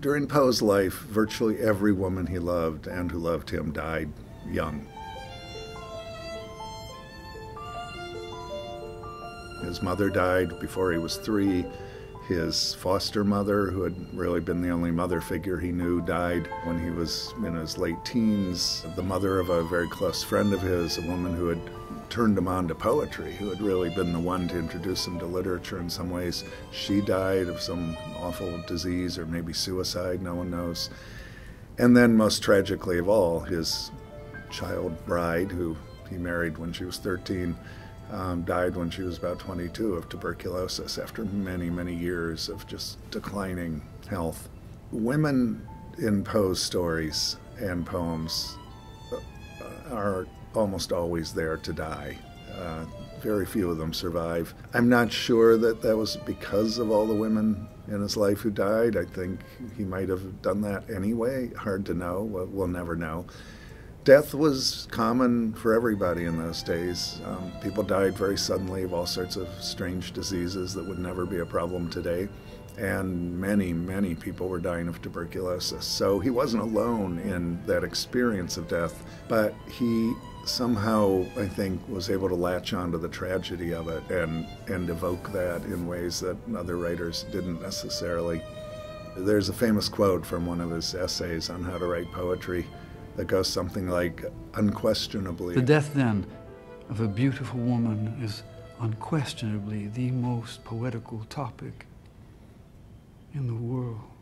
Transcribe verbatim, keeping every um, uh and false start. During Poe's life, virtually every woman he loved and who loved him died young. His mother died before he was three. His foster mother, who had really been the only mother figure he knew, died when he was in his late teens. The mother of a very close friend of his, a woman who had turned him on to poetry, who had really been the one to introduce him to literature in some ways, she died of some awful disease or maybe suicide, no one knows. And then, most tragically of all, his child bride, who he married when she was thirteen, Um, died when she was about twenty-two of tuberculosis after many, many years of just declining health. Women in Poe's stories and poems are almost always there to die. Uh, very few of them survive. I'm not sure that that was because of all the women in his life who died. I think he might have done that anyway. Hard to know. We'll never know. Death was common for everybody in those days. Um, people died very suddenly of all sorts of strange diseases that would never be a problem today. And many, many people were dying of tuberculosis. So he wasn't alone in that experience of death, but he somehow, I think, was able to latch onto the tragedy of it and, and evoke that in ways that other writers didn't necessarily. There's a famous quote from one of his essays on how to write poetry that goes something like, unquestionably. The death, then, of a beautiful woman is unquestionably the most poetical topic in the world.